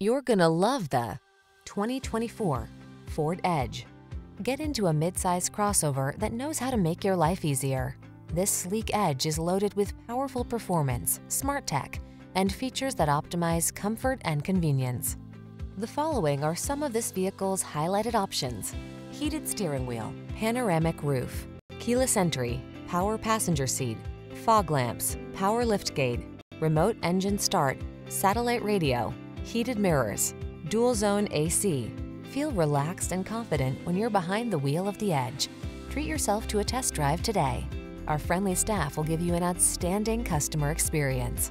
You're gonna love the 2024 Ford Edge. Get into a mid-size crossover that knows how to make your life easier. This sleek Edge is loaded with powerful performance, smart tech, and features that optimize comfort and convenience. The following are some of this vehicle's highlighted options: heated steering wheel, panoramic roof, keyless entry, power passenger seat, fog lamps, power liftgate, remote engine start, satellite radio, heated mirrors, dual zone AC. Feel relaxed and confident when you're behind the wheel of the Edge. Treat yourself to a test drive today. Our friendly staff will give you an outstanding customer experience.